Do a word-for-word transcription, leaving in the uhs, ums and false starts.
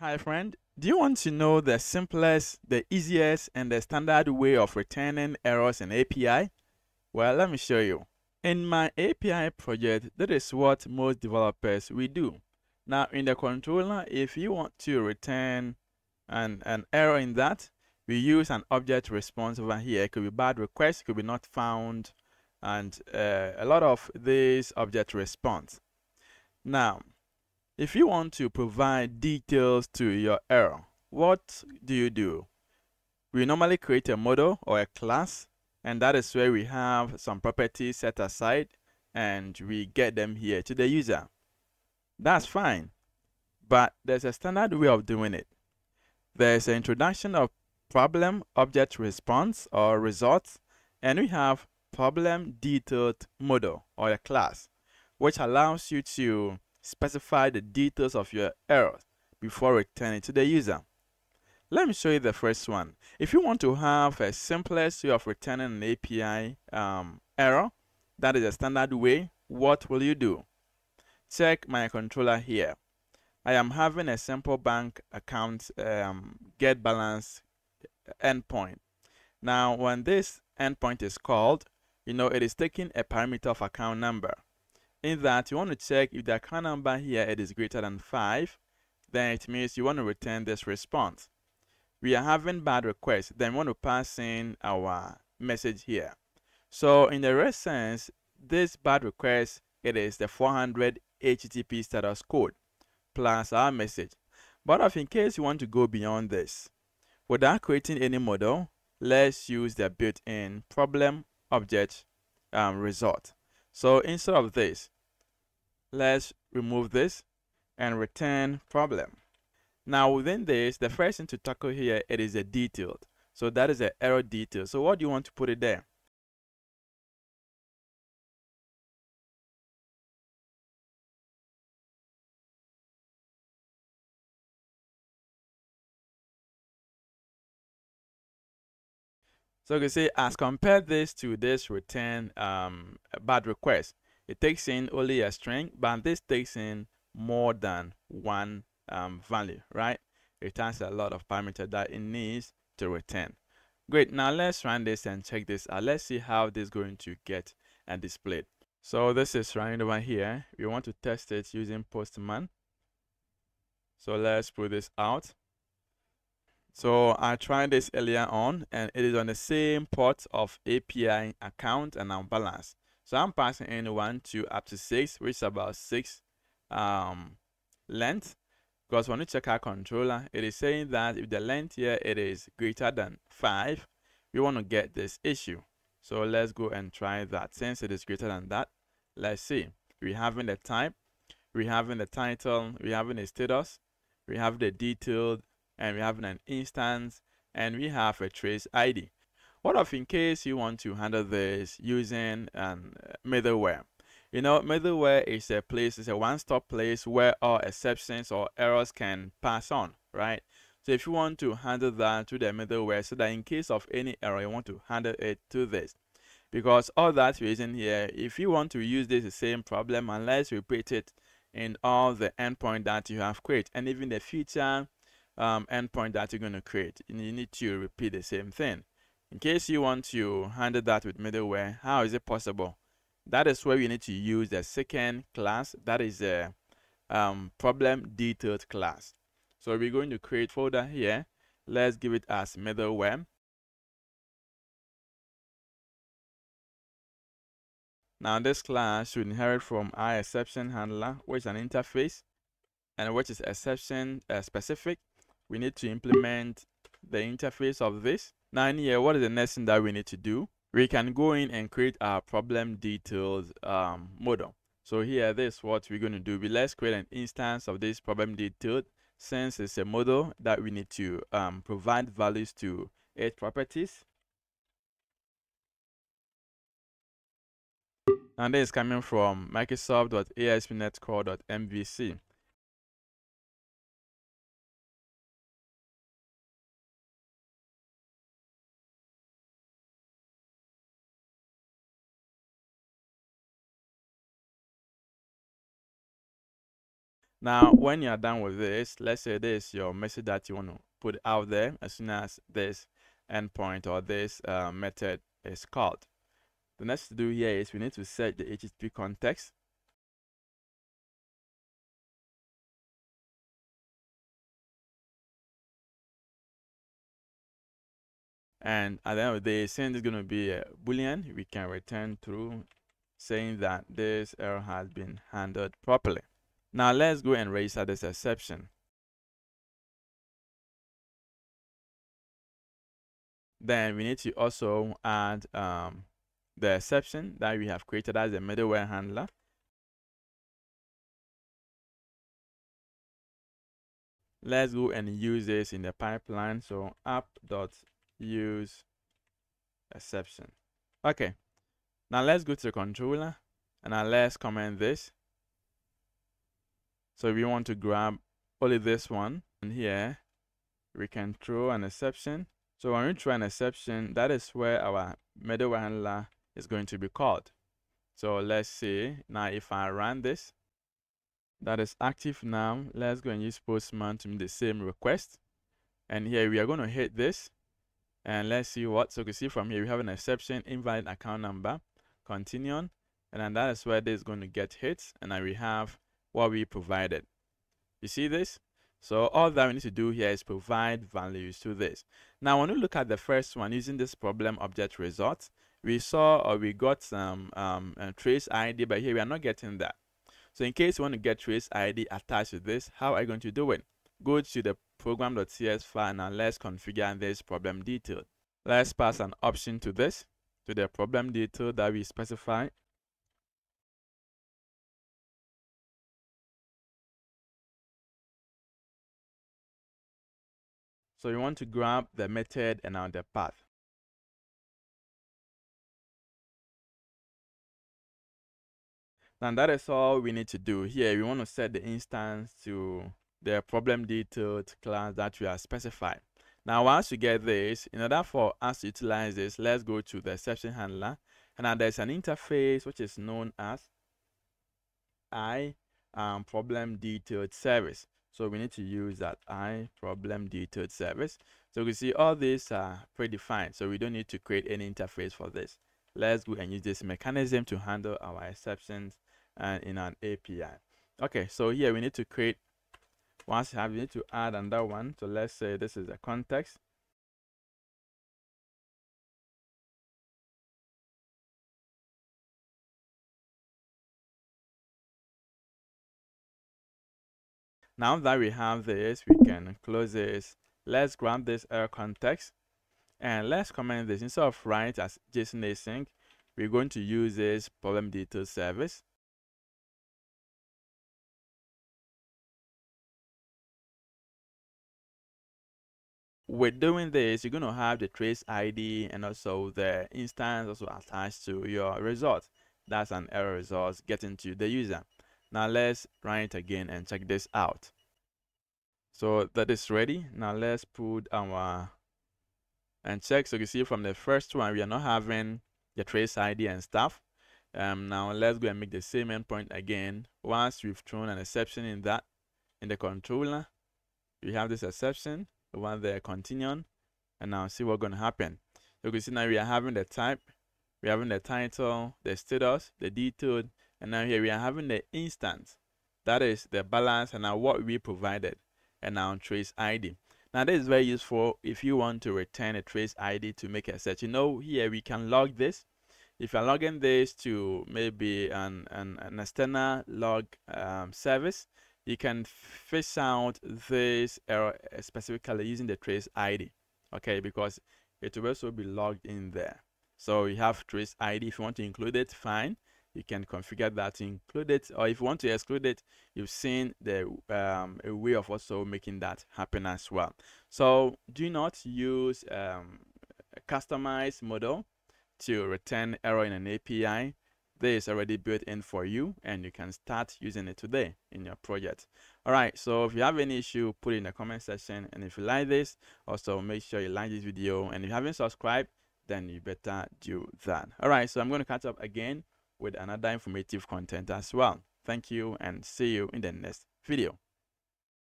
Hi friend, do you want to know the simplest, the easiest, and the standard way of returning errors in A P I? Well, let me show you. In my A P I project, that is what most developers we do. Now in the controller, if you want to return an, an error in that, we use an object response over here. It could be bad request, it could be not found, and uh, a lot of this object response. Now, if you want to provide details to your error, what do you do? We normally create a model or a class, and that is where we have some properties set aside, and we get them here to the user. That's fine, but there's a standard way of doing it. There's an introduction of problem object response or results, and we have problem detailed model or a class, which allows you to specify the details of your error before returning to the user. Let me show you the first one. If you want to have a simplest way of returning an A P I um, error, that is a standard way, what will you do? Check my controller here. I am having a simple bank account um, get balance endpoint. Now when this endpoint is called, you know it is taking a parameter of account number. In that, you want to check if the account number here it is greater than five, then it means you want to return this response. We are having bad requests, then we want to pass in our message here. So in the rest sense, this bad request, it is the four hundred H T T P status code plus our message. But if in case you want to go beyond this, without creating any model, let's use the built-in problem object um, result. So instead of this, let's remove this and return problem. Now within this, the first thing to tackle here, it is a detailed. So that is an error detail. So what do you want to put it there? So you can say, as compared this to this return um, bad request, it takes in only a string, but this takes in more than one um, value, right? It has a lot of parameters that it needs to return. Great, now let's run this and check this out. Let's see how this is going to get and displayed. So this is running over here. We want to test it using Postman. So let's put this out. So I tried this earlier on, and it is on the same port of A P I account and I'm balanced. So I'm passing in one, two, up to six, which is about six um, length. Because when we check our controller, it is saying that if the length here it is greater than five, we want to get this issue. So let's go and try that. Since it is greater than that, let's see. We having the type, we having the title, we having the status, we have the detailed, and we have an instance, and we have a trace I D. What if in case you want to handle this using um, middleware? You know, middleware is a place, it's a one-stop place where all exceptions or errors can pass on, right? So if you want to handle that through the middleware, so that in case of any error, you want to handle it to this. Because all that reason here, if you want to use this same problem, and let's repeat it in all the endpoint that you have created, and even the future Um, endpoint that you're going to create, and you need to repeat the same thing. In case you want to handle that with middleware, how is it possible? That is where we need to use the second class, that is a um, problem detailed class. So we're going to create folder here. Let's give it as middleware. Now this class should inherit from IExceptionHandler, which is an interface and which is exception uh, specific. We need to implement the interface of this. Now in here, what is the next thing that we need to do? We can go in and create our problem details um, model. So here, this is what we're going to do. We let's create an instance of this problem detailed, since it's a model that we need to um, provide values to eight properties. And this is coming from Microsoft dot AspNetCore dot M V C. Now, when you're done with this, let's say this is your message that you want to put out there as soon as this endpoint or this uh, method is called. The next to do here is we need to set the H T T P context. And at the end of the day, since it's going to be a boolean, we can return true, saying that this error has been handled properly. Now let's go and register this exception. Then we need to also add um, the exception that we have created as a middleware handler. Let's go and use this in the pipeline. So app.use exception. Okay. Now let's go to the controller and now let's comment this. So we want to grab only this one, and here we can throw an exception. So when we throw an exception, that is where our middleware handler is going to be called. So let's see now if I run this, that is active now. Let's go and use Postman to make the same request. And here we are going to hit this and let's see what. So you can see from here we have an exception, invalid account number, continue on, and then that is where this is going to get hit, and now we have what we provided. You see this? So all that we need to do here is provide values to this. Now when we look at the first one using this problem object result, we saw or we got some um, um, trace I D, but here we are not getting that. So in case you want to get trace I D attached to this, how are you going to do it? Go to the program.cs file and let's configure this problem detail. Let's pass an option to this, to the problem detail that we specify. So you want to grab the method and now the path. And that is all we need to do here. We want to set the instance to the problem detailed class that we are specified. Now, once you get this, in order for us to utilize this, let's go to the exception handler. And now there's an interface which is known as I um, problem detailed service. So we need to use that I problem detailed service. So we see all these are predefined. So we don't need to create any interface for this. Let's go and use this mechanism to handle our exceptions and in an A P I. Okay, so here we need to create, once you have, we need to add another one. So let's say this is a context. Now that we have this, we can close this. Let's grab this error context and let's comment this. Instead of write as JSON async, we're going to use this problem detail service. With doing this, you're going to have the trace I D and also the instance also attached to your result. That's an error result getting to the user. Now let's run it again and check this out. So that is ready. Now let's put our and check. So you see from the first one, we are not having the trace I D and stuff. Um, now let's go and make the same endpoint again. Once we've thrown an exception in that, in the controller, we have this exception, the one there, continue on, and now see what's going to happen. So you can see now we are having the type, we are having the title, the status, the detail. And now here we are having the instance, that is the balance, and now what we provided, and now trace I D. Now this is very useful if you want to return a trace I D to make a search. You know, here we can log this. If you're logging this to maybe an, an, an external log um, service, you can fish out this error specifically using the trace I D, okay, because it will also be logged in there. So you have trace I D. If you want to include it, fine. You can configure that to include it, or if you want to exclude it, you've seen the um, a way of also making that happen as well. So do not use um, a customized model to return error in an A P I. This is already built in for you, and you can start using it today in your project. All right, so if you have any issue, put it in the comment section. And if you like this, also make sure you like this video. And if you haven't subscribed, then you better do that. All right, so I'm going to catch up again with another informative content as well. Thank you and see you in the next video.